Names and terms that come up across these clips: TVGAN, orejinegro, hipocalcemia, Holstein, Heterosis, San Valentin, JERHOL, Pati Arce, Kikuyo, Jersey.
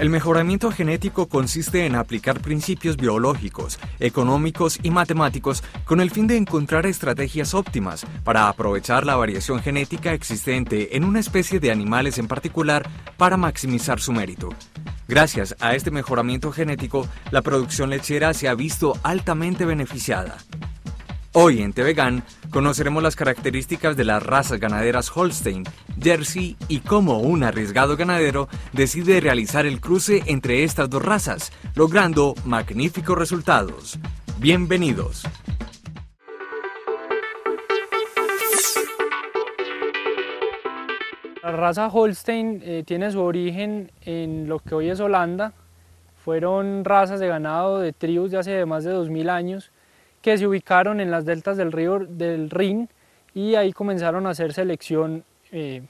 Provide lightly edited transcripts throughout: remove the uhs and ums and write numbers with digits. El mejoramiento genético consiste en aplicar principios biológicos, económicos y matemáticos con el fin de encontrar estrategias óptimas para aprovechar la variación genética existente en una especie de animales en particular para maximizar su mérito. Gracias a este mejoramiento genético, la producción lechera se ha visto altamente beneficiada. Hoy en TVGAN conoceremos las características de las razas ganaderas Holstein, Jersey y cómo un arriesgado ganadero decide realizar el cruce entre estas dos razas, logrando magníficos resultados. ¡Bienvenidos! La raza Holstein tiene su origen en lo que hoy es Holanda. Fueron razas de ganado de tribus de hace más de 2000 años que se ubicaron en las deltas del río del Rin y ahí comenzaron a hacer selección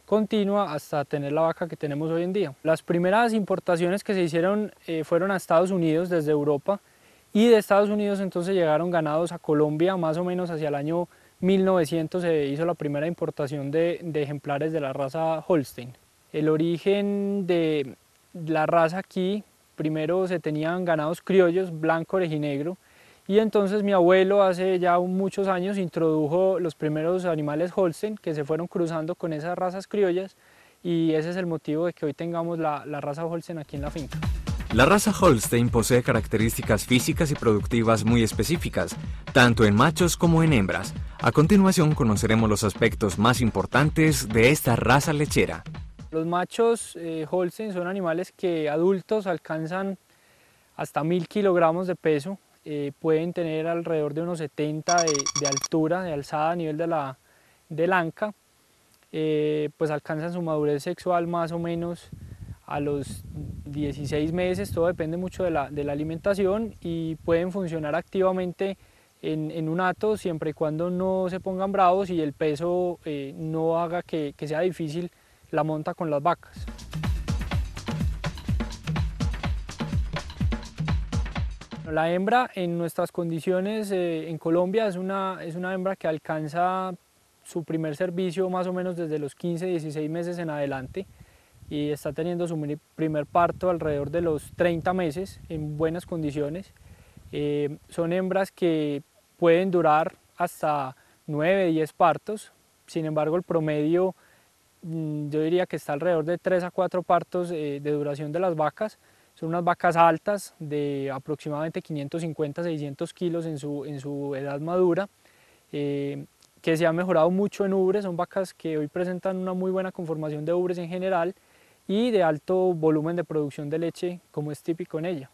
continua hasta tener la vaca que tenemos hoy en día. Las primeras importaciones que se hicieron fueron a Estados Unidos desde Europa, y de Estados Unidos entonces llegaron ganados a Colombia. Más o menos hacia el año 1900 se hizo la primera importación de ejemplares de la raza Holstein. El origen de la raza aquí, primero se tenían ganados criollos, blanco, orejinegro, y entonces mi abuelo hace ya muchos años introdujo los primeros animales Holstein que se fueron cruzando con esas razas criollas, y ese es el motivo de que hoy tengamos la raza Holstein aquí en la finca. La raza Holstein posee características físicas y productivas muy específicas, tanto en machos como en hembras. A continuación conoceremos los aspectos más importantes de esta raza lechera. Los machos Holstein son animales que adultos alcanzan hasta 1000 kilogramos de peso. Pueden tener alrededor de unos 70 de altura, de alzada a nivel del anca. Pues alcanzan su madurez sexual más o menos a los 16 meses, todo depende mucho de la alimentación, y pueden funcionar activamente en un hato siempre y cuando no se pongan bravos y el peso no haga que sea difícil la monta con las vacas. La hembra en nuestras condiciones en Colombia es una hembra que alcanza su primer servicio más o menos desde los 15-16 meses en adelante, y está teniendo su primer parto alrededor de los 30 meses en buenas condiciones. Son hembras que pueden durar hasta 9-10 partos, sin embargo el promedio yo diría que está alrededor de 3 a 4 partos de duración de las vacas. Son unas vacas altas de aproximadamente 550-600 kilos en su edad madura, que se ha mejorado mucho en ubres. Son vacas que hoy presentan una muy buena conformación de ubres en general y de alto volumen de producción de leche, como es típico en ella.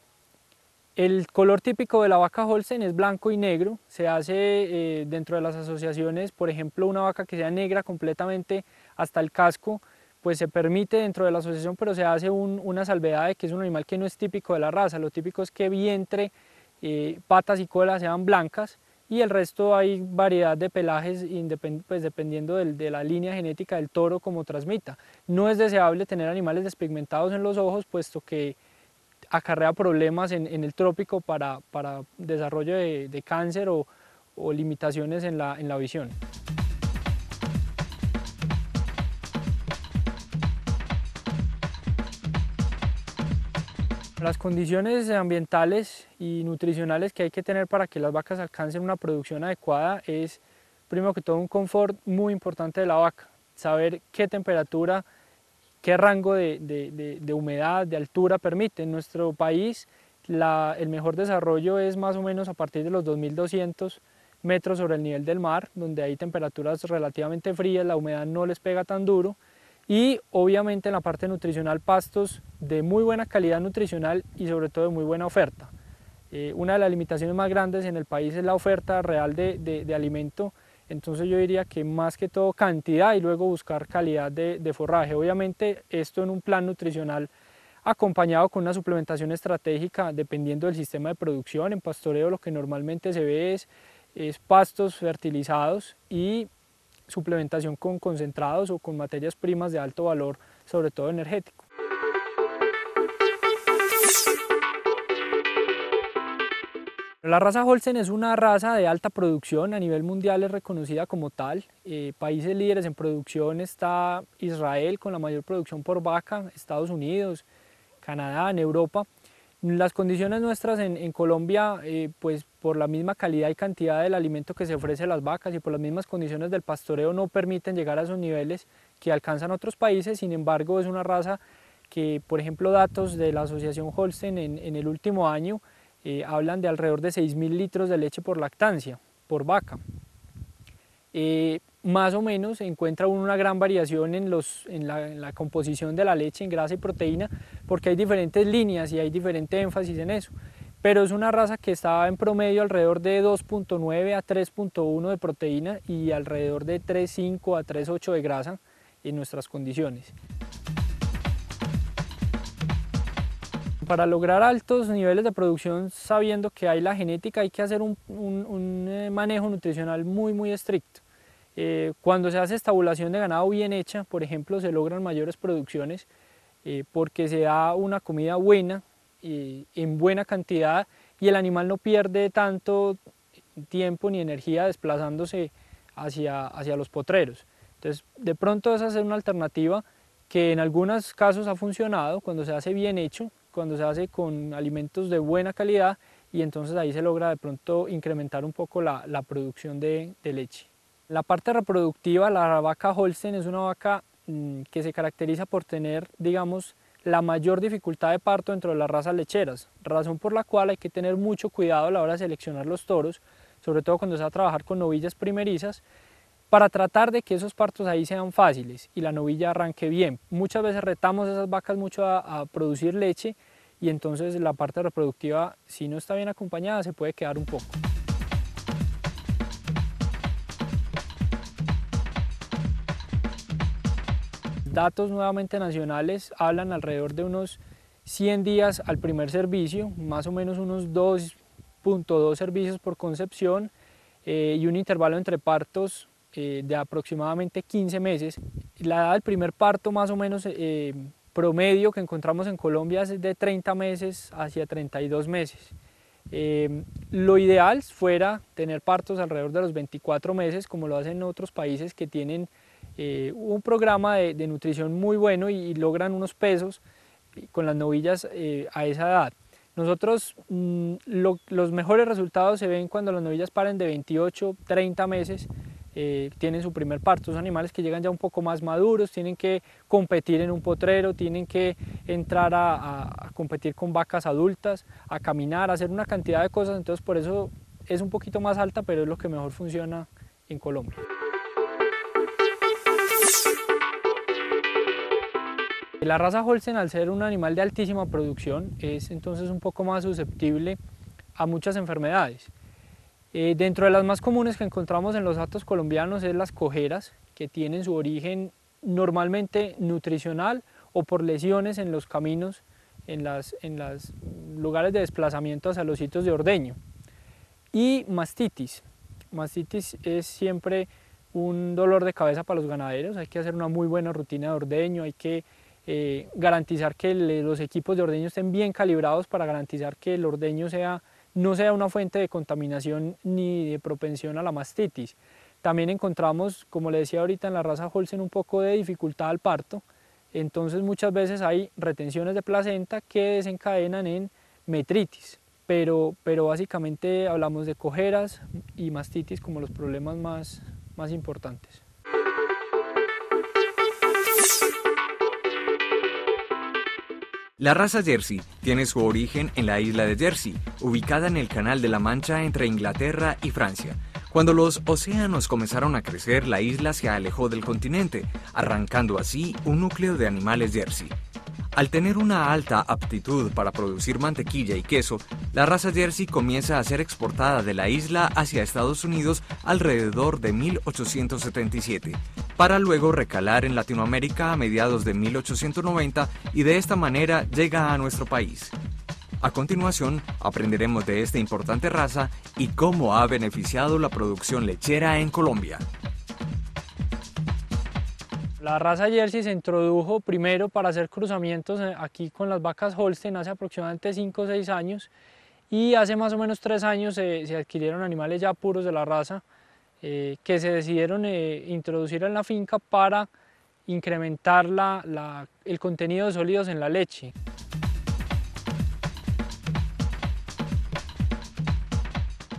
El color típico de la vaca Holstein es blanco y negro. Se hace dentro de las asociaciones, por ejemplo, una vaca que sea negra completamente hasta el casco, pues se permite dentro de la asociación, pero se hace una salvedad de que es un animal que no es típico de la raza. Lo típico es que vientre, patas y cola sean blancas, y el resto hay variedad de pelajes pues dependiendo de la línea genética del toro como transmita. No es deseable tener animales despigmentados en los ojos, puesto que acarrea problemas en el trópico para desarrollo de cáncer o limitaciones en la visión. Las condiciones ambientales y nutricionales que hay que tener para que las vacas alcancen una producción adecuada es, primero que todo, un confort muy importante de la vaca. Saber qué temperatura, qué rango de humedad, de altura permite. En nuestro país el mejor desarrollo es más o menos a partir de los 2200 metros sobre el nivel del mar, donde hay temperaturas relativamente frías, la humedad no les pega tan duro. Y obviamente en la parte nutricional, pastos de muy buena calidad nutricional y sobre todo de muy buena oferta. Una de las limitaciones más grandes en el país es la oferta real de alimento, entonces yo diría que más que todo cantidad y luego buscar calidad de forraje. Obviamente esto en un plan nutricional acompañado con una suplementación estratégica dependiendo del sistema de producción. En pastoreo lo que normalmente se ve es pastos fertilizados y suplementación con concentrados o con materias primas de alto valor, sobre todo energético. La raza Holstein es una raza de alta producción, a nivel mundial es reconocida como tal. Países líderes en producción está Israel con la mayor producción por vaca, Estados Unidos, Canadá, en Europa. Las condiciones nuestras en Colombia, pues por la misma calidad y cantidad del alimento que se ofrece a las vacas y por las mismas condiciones del pastoreo, no permiten llegar a esos niveles que alcanzan otros países. Sin embargo, es una raza que, por ejemplo, datos de la asociación Holstein en el último año hablan de alrededor de 6.000 litros de leche por lactancia, por vaca. Más o menos se encuentra una gran variación en la composición de la leche, en grasa y proteína, porque hay diferentes líneas y hay diferente énfasis en eso. Pero es una raza que está en promedio alrededor de 2.9 a 3.1 de proteína y alrededor de 3.5 a 3.8 de grasa en nuestras condiciones. Para lograr altos niveles de producción, sabiendo que hay la genética, hay que hacer un manejo nutricional muy estricto. Cuando se hace estabulación de ganado bien hecha, por ejemplo, se logran mayores producciones porque se da una comida buena, en buena cantidad, y el animal no pierde tanto tiempo ni energía desplazándose hacia los potreros. Entonces, de pronto esa es una alternativa que en algunos casos ha funcionado cuando se hace bien hecho, cuando se hace con alimentos de buena calidad, y entonces ahí se logra de pronto incrementar un poco la producción de leche. La parte reproductiva, la vaca Holstein es una vaca que se caracteriza por tener, digamos, la mayor dificultad de parto dentro de las razas lecheras, razón por la cual hay que tener mucho cuidado a la hora de seleccionar los toros, sobre todo cuando se va a trabajar con novillas primerizas, para tratar de que esos partos ahí sean fáciles y la novilla arranque bien. Muchas veces retamos a esas vacas mucho a producir leche, y entonces la parte reproductiva, si no está bien acompañada, se puede quedar un poco. Datos nuevamente nacionales hablan alrededor de unos 100 días al primer servicio, más o menos unos 2.2 servicios por concepción, y un intervalo entre partos de aproximadamente 15 meses. La edad del primer parto más o menos promedio que encontramos en Colombia es de 30 meses hacia 32 meses. Lo ideal fuera tener partos alrededor de los 24 meses, como lo hacen otros países que tienen un programa de nutrición muy bueno y logran unos pesos con las novillas a esa edad. Nosotros los mejores resultados se ven cuando las novillas paren de 28, 30 meses, tienen su primer parto. Son animales que llegan ya un poco más maduros, tienen que competir en un potrero, tienen que entrar a competir con vacas adultas, a caminar, a hacer una cantidad de cosas. Entonces por eso es un poquito más alta, pero es lo que mejor funciona en Colombia. La raza Holstein, al ser un animal de altísima producción, es entonces un poco más susceptible a muchas enfermedades. Dentro de las más comunes que encontramos en los hatos colombianos es las cojeras, que tienen su origen normalmente nutricional o por lesiones en los caminos, en los lugares de desplazamiento hacia los sitios de ordeño. Y mastitis. Mastitis es siempre un dolor de cabeza para los ganaderos. Hay que hacer una muy buena rutina de ordeño, hay que garantizar que los equipos de ordeño estén bien calibrados para garantizar que el ordeño no sea una fuente de contaminación ni de propensión a la mastitis. También encontramos, como le decía ahorita, en la raza Holstein un poco de dificultad al parto, entonces muchas veces hay retenciones de placenta que desencadenan en metritis, pero básicamente hablamos de cojeras y mastitis como los problemas más importantes. La raza Jersey tiene su origen en la isla de Jersey, ubicada en el Canal de la Mancha entre Inglaterra y Francia. Cuando los océanos comenzaron a crecer, la isla se alejó del continente, arrancando así un núcleo de animales Jersey. Al tener una alta aptitud para producir mantequilla y queso, la raza Jersey comienza a ser exportada de la isla hacia Estados Unidos alrededor de 1877. Para luego recalar en Latinoamérica a mediados de 1890 y de esta manera llega a nuestro país. A continuación, aprenderemos de esta importante raza y cómo ha beneficiado la producción lechera en Colombia. La raza Jersey se introdujo primero para hacer cruzamientos aquí con las vacas Holstein hace aproximadamente 5 o 6 años, y hace más o menos 3 años se adquirieron animales ya puros de la raza, que se decidieron introducir en la finca para incrementar el contenido de sólidos en la leche.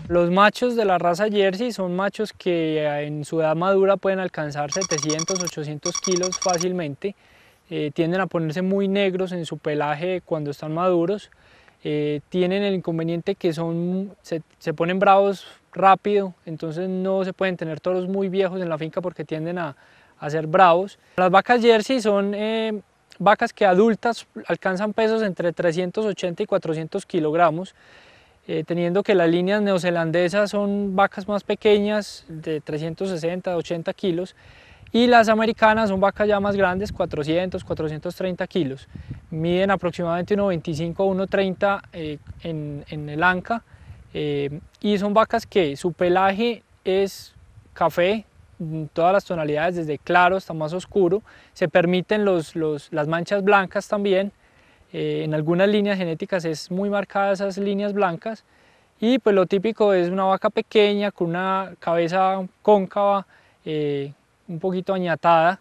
Los machos de la raza Jersey son machos que en su edad madura pueden alcanzar 700-800 kilos fácilmente. Tienden a ponerse muy negros en su pelaje cuando están maduros. Tienen el inconveniente que se ponen bravos rápido, entonces no se pueden tener toros muy viejos en la finca porque tienden a ser bravos. Las vacas Jersey son vacas que adultas alcanzan pesos entre 380 y 400 kilogramos. Teniendo que las líneas neozelandesas son vacas más pequeñas, de 360, 80 kilos, y las americanas son vacas ya más grandes, 400, 430 kilos. Miden aproximadamente 1,25 a 1,30 en el anca, y son vacas que su pelaje es café, en todas las tonalidades, desde claro hasta más oscuro. Se permiten las manchas blancas también. En algunas líneas genéticas es muy marcada esas líneas blancas, y pues lo típico es una vaca pequeña con una cabeza cóncava, un poquito añatada,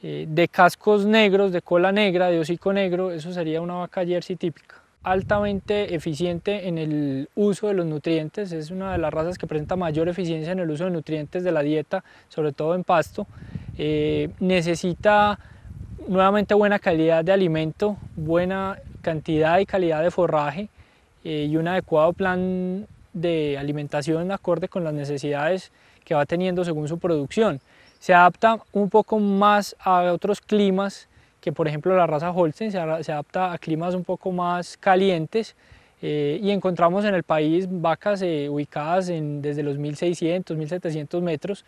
de cascos negros, de cola negra, de hocico negro. Eso sería una vaca Jersey típica. Altamente eficiente en el uso de los nutrientes, es una de las razas que presenta mayor eficiencia en el uso de nutrientes de la dieta, sobre todo en pasto. Necesita nuevamente buena calidad de alimento, buena cantidad y calidad de forraje, y un adecuado plan de alimentación acorde con las necesidades que va teniendo según su producción. Se adapta un poco más a otros climas, que por ejemplo la raza Holstein se adapta a climas un poco más calientes, y encontramos en el país vacas ubicadas desde los 1.600, 1.700 metros.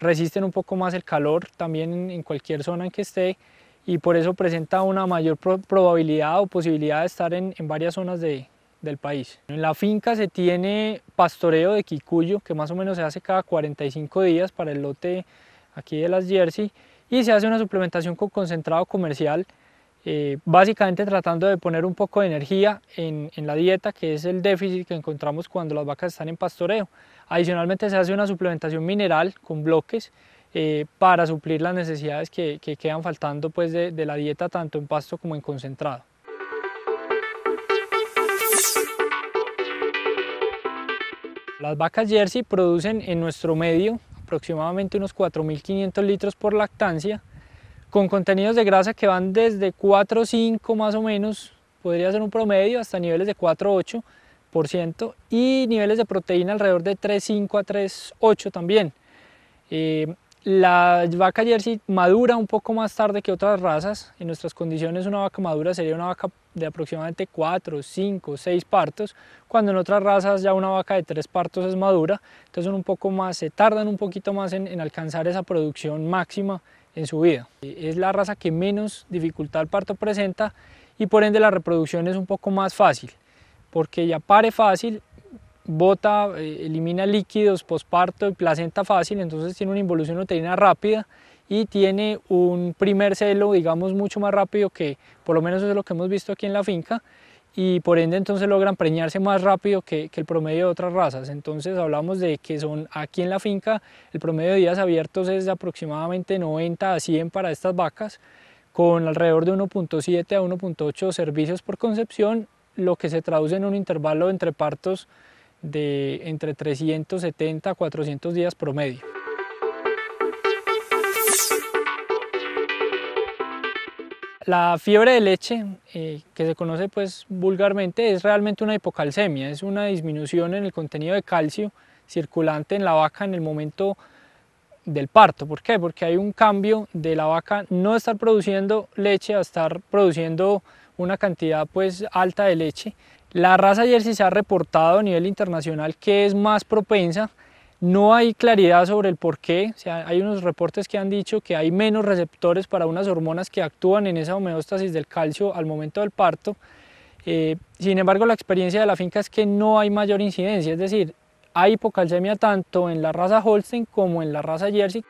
Resisten un poco más el calor también en cualquier zona en que esté, y por eso presenta una mayor probabilidad o posibilidad de estar en varias zonas del país. En la finca se tiene pastoreo de Kikuyo, que más o menos se hace cada 45 días para el lote aquí de las Jersey, y se hace una suplementación con concentrado comercial, básicamente tratando de poner un poco de energía en la dieta, que es el déficit que encontramos cuando las vacas están en pastoreo. Adicionalmente se hace una suplementación mineral con bloques, para suplir las necesidades que quedan faltando, pues, de la dieta, tanto en pasto como en concentrado. Las vacas Jersey producen en nuestro medio aproximadamente unos 4.500 litros por lactancia, con contenidos de grasa que van desde 4,5 más o menos, podría ser un promedio, hasta niveles de 4,8%, y niveles de proteína alrededor de 3,5 a 3,8 también. La vaca Jersey madura un poco más tarde que otras razas. En nuestras condiciones una vaca madura sería una vaca de aproximadamente 4, 5, 6 partos, cuando en otras razas ya una vaca de 3 partos es madura, entonces son un poco más, se tardan un poquito más en alcanzar esa producción máxima en su vida. Es la raza que menos dificultad al parto presenta, y por ende la reproducción es un poco más fácil, porque ya pare fácil, bota, elimina líquidos posparto y placenta fácil, entonces tiene una involución uterina rápida y tiene un primer celo, digamos, mucho más rápido, que por lo menos eso es lo que hemos visto aquí en la finca, y por ende entonces logran preñarse más rápido que el promedio de otras razas. Entonces hablamos de que son, aquí en la finca, el promedio de días abiertos es de aproximadamente 90 a 100 para estas vacas, con alrededor de 1.7 a 1.8 servicios por concepción, lo que se traduce en un intervalo entre partos de entre 370 a 400 días promedio. La fiebre de leche, que se conoce, pues, vulgarmente, es realmente una hipocalcemia, es una disminución en el contenido de calcio circulante en la vaca en el momento del parto. ¿Por qué? Porque hay un cambio de la vaca no estar produciendo leche a estar produciendo una cantidad, pues, alta de leche. La raza Jersey se ha reportado a nivel internacional que es más propensa. No hay claridad sobre el por qué. O sea, hay unos reportes que han dicho que hay menos receptores para unas hormonas que actúan en esa homeostasis del calcio al momento del parto. Sin embargo, la experiencia de la finca es que no hay mayor incidencia, es decir, hay hipocalcemia tanto en la raza Holstein como en la raza Jersey.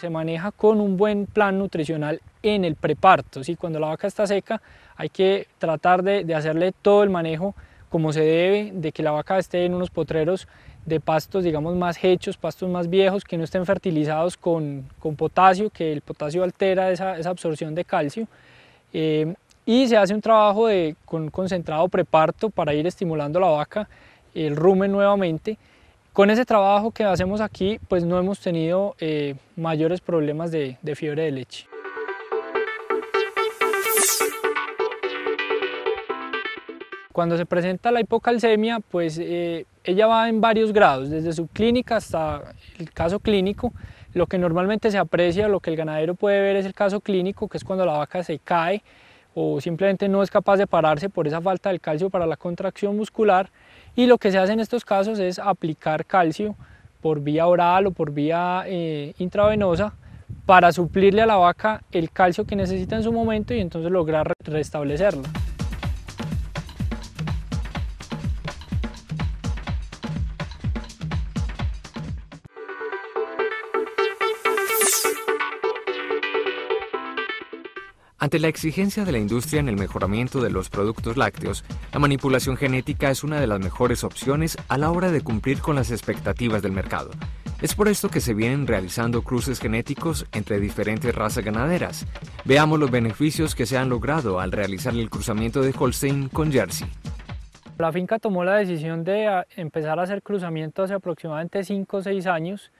Se maneja con un buen plan nutricional en el preparto, ¿sí? Cuando la vaca está seca hay que tratar de hacerle todo el manejo como se debe, de que la vaca esté en unos potreros de pastos, digamos, más hechos, pastos más viejos, que no estén fertilizados con potasio, que el potasio altera esa absorción de calcio, y se hace un trabajo con un concentrado preparto para ir estimulando la vaca, el rumen nuevamente. Con ese trabajo que hacemos aquí, pues no hemos tenido mayores problemas de fiebre de leche. Cuando se presenta la hipocalcemia, pues ella va en varios grados, desde subclínica hasta el caso clínico. Lo que normalmente se aprecia, lo que el ganadero puede ver es el caso clínico, que es cuando la vaca se cae o simplemente no es capaz de pararse por esa falta del calcio para la contracción muscular. Y lo que se hace en estos casos es aplicar calcio por vía oral o por vía intravenosa para suplirle a la vaca el calcio que necesita en su momento y entonces lograr restablecerla. Ante la exigencia de la industria en el mejoramiento de los productos lácteos, la manipulación genética es una de las mejores opciones a la hora de cumplir con las expectativas del mercado. Es por esto que se vienen realizando cruces genéticos entre diferentes razas ganaderas. Veamos los beneficios que se han logrado al realizar el cruzamiento de Holstein con Jersey. La finca tomó la decisión de empezar a hacer cruzamientos hace aproximadamente 5 o 6 años,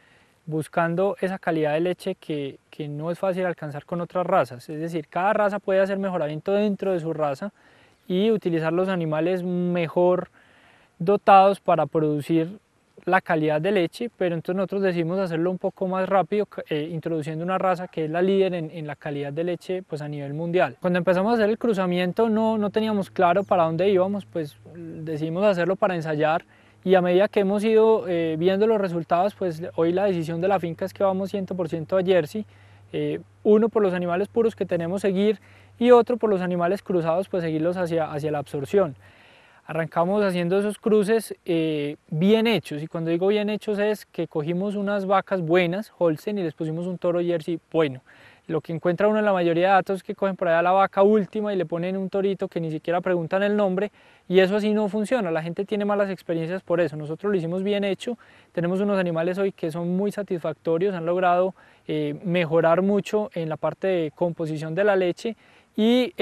buscando esa calidad de leche que no es fácil alcanzar con otras razas. Es decir, cada raza puede hacer mejoramiento dentro de su raza y utilizar los animales mejor dotados para producir la calidad de leche, pero entonces nosotros decidimos hacerlo un poco más rápido, introduciendo una raza que es la líder en la calidad de leche pues a nivel mundial. Cuando empezamos a hacer el cruzamiento no teníamos claro para dónde íbamos, pues decidimos hacerlo para ensayar. Y a medida que hemos ido viendo los resultados, pues hoy la decisión de la finca es que vamos 100% a Jersey, uno por los animales puros que tenemos seguir y otro por los animales cruzados, pues seguirlos hacia la absorción. Arrancamos haciendo esos cruces bien hechos, y cuando digo bien hechos es que cogimos unas vacas buenas, Holstein, y les pusimos un toro Jersey bueno. Lo que encuentra uno en la mayoría de datos es que cogen por allá la vaca última y le ponen un torito que ni siquiera preguntan el nombre, y eso así no funciona, la gente tiene malas experiencias por eso. Nosotros lo hicimos bien hecho, tenemos unos animales hoy que son muy satisfactorios, han logrado mejorar mucho en la parte de composición de la leche y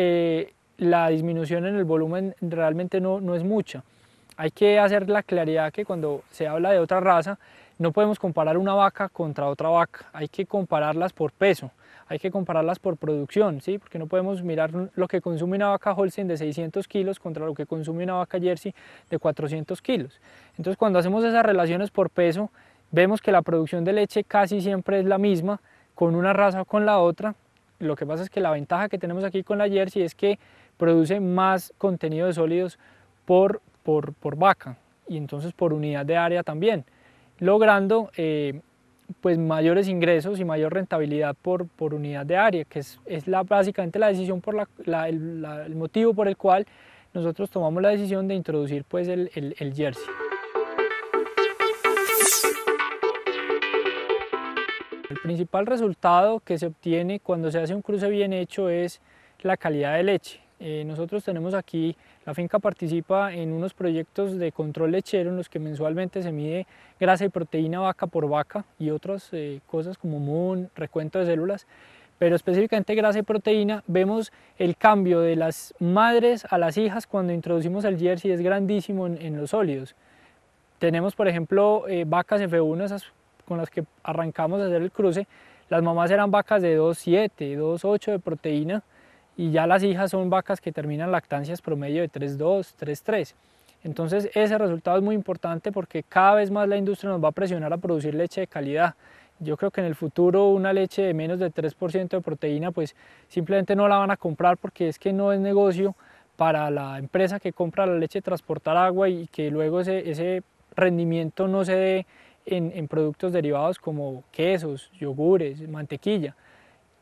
la disminución en el volumen realmente no es mucha. Hay que hacer la claridad que cuando se habla de otra raza, no podemos comparar una vaca contra otra vaca, hay que compararlas por peso, hay que compararlas por producción, ¿sí? Porque no podemos mirar lo que consume una vaca Holstein de 600 kilos contra lo que consume una vaca Jersey de 400 kilos. Entonces cuando hacemos esas relaciones por peso, vemos que la producción de leche casi siempre es la misma con una raza o con la otra. Lo que pasa es que la ventaja que tenemos aquí con la Jersey es que produce más contenido de sólidos por vaca y entonces por unidad de área también, logrando pues mayores ingresos y mayor rentabilidad por unidad de área, que es básicamente la decisión el motivo por el cual nosotros tomamos la decisión de introducir pues el Jersey. El principal resultado que se obtiene cuando se hace un cruce bien hecho es la calidad de leche. Nosotros tenemos aquí, la finca participa en unos proyectos de control lechero en los que mensualmente se mide grasa y proteína vaca por vaca y otras cosas como MUN, recuento de células, pero específicamente grasa y proteína. Vemos el cambio de las madres a las hijas cuando introducimos el Jersey, es grandísimo en los sólidos. Tenemos por ejemplo vacas F1, esas con las que arrancamos a hacer el cruce, las mamás eran vacas de 2,7, 2,8 de proteína, y ya las hijas son vacas que terminan lactancias promedio de 3,2, 3,3. Entonces ese resultado es muy importante porque cada vez más la industria nos va a presionar a producir leche de calidad. Yo creo que en el futuro una leche de menos de 3% de proteína pues simplemente no la van a comprar, porque es que no es negocio para la empresa que compra la leche transportar agua y que luego ese rendimiento no se dé en productos derivados como quesos, yogures, mantequilla.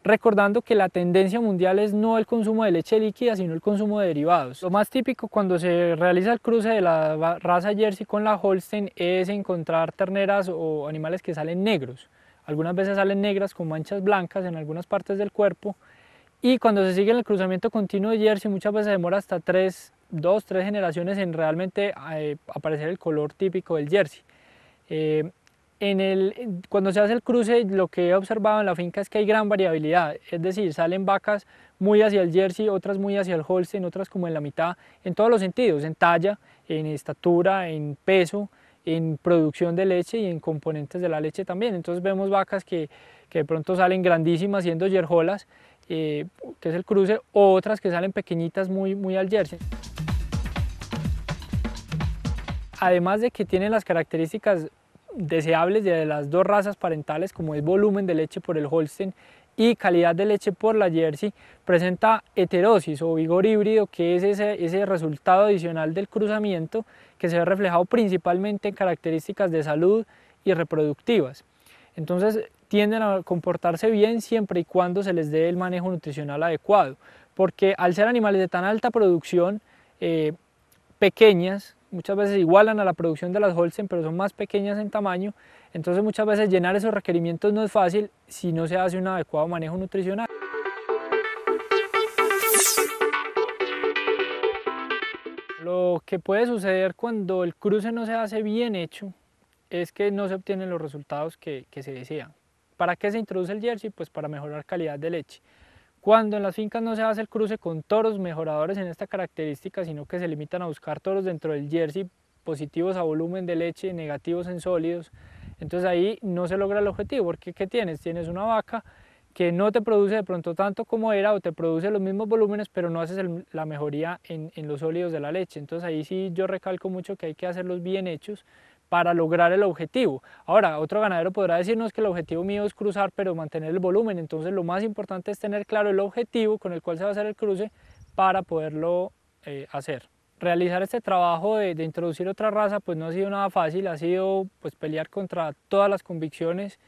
Recordando que la tendencia mundial es no el consumo de leche líquida, sino el consumo de derivados. Lo más típico cuando se realiza el cruce de la raza Jersey con la Holstein es encontrar terneras o animales que salen negros. Algunas veces salen negras con manchas blancas en algunas partes del cuerpo, y cuando se sigue en el cruzamiento continuo de Jersey muchas veces demora hasta 2, 3 generaciones en realmente aparecer el color típico del Jersey. Cuando se hace el cruce, lo que he observado en la finca es que hay gran variabilidad, es decir, salen vacas muy hacia el Jersey, otras muy hacia el Holstein, otras como en la mitad, en todos los sentidos, en talla, en estatura, en peso, en producción de leche y en componentes de la leche también. Entonces vemos vacas que de pronto salen grandísimas siendo jerholas, que es el cruce, o otras que salen pequeñitas muy al Jersey. Además de que tienen las características deseables de las dos razas parentales, como es volumen de leche por el Holstein y calidad de leche por la Jersey, presenta heterosis o vigor híbrido, que es ese resultado adicional del cruzamiento que se ve reflejado principalmente en características de salud y reproductivas. Entonces tienden a comportarse bien siempre y cuando se les dé el manejo nutricional adecuado, porque al ser animales de tan alta producción, pequeñas, muchas veces igualan a la producción de las Holstein, pero son más pequeñas en tamaño, entonces muchas veces llenar esos requerimientos no es fácil si no se hace un adecuado manejo nutricional. Lo que puede suceder cuando el cruce no se hace bien hecho es que no se obtienen los resultados que se desean. ¿Para qué se introduce el Jersey? Pues para mejorar calidad de leche. Cuando en las fincas no se hace el cruce con toros mejoradores en esta característica, sino que se limitan a buscar toros dentro del Jersey, positivos a volumen de leche, negativos en sólidos, entonces ahí no se logra el objetivo, porque ¿qué tienes? Tienes una vaca que no te produce de pronto tanto como era, o te produce los mismos volúmenes, pero no haces la mejoría en los sólidos de la leche. Entonces ahí sí yo recalco mucho que hay que hacerlos bien hechos para lograr el objetivo. Ahora, otro ganadero podrá decirnos que el objetivo mío es cruzar, pero mantener el volumen. Entonces lo más importante es tener claro el objetivo con el cual se va a hacer el cruce para poderlo hacer. Realizar este trabajo de introducir otra raza pues no ha sido nada fácil, ha sido pues pelear contra todas las convicciones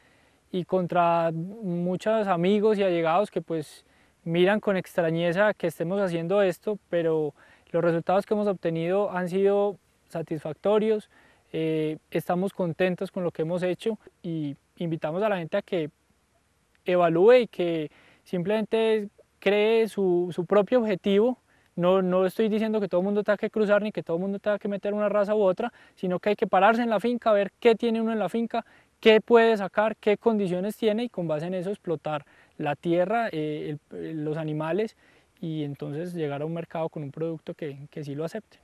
y contra muchos amigos y allegados que pues miran con extrañeza que estemos haciendo esto, pero los resultados que hemos obtenido han sido satisfactorios. Estamos contentos con lo que hemos hecho y invitamos a la gente a que evalúe y que simplemente cree su propio objetivo. No estoy diciendo que todo el mundo tenga que cruzar ni que todo el mundo tenga que meter una raza u otra, sino que hay que pararse en la finca, ver qué tiene uno en la finca, qué puede sacar, qué condiciones tiene y con base en eso explotar la tierra, los animales y entonces llegar a un mercado con un producto que sí lo acepte.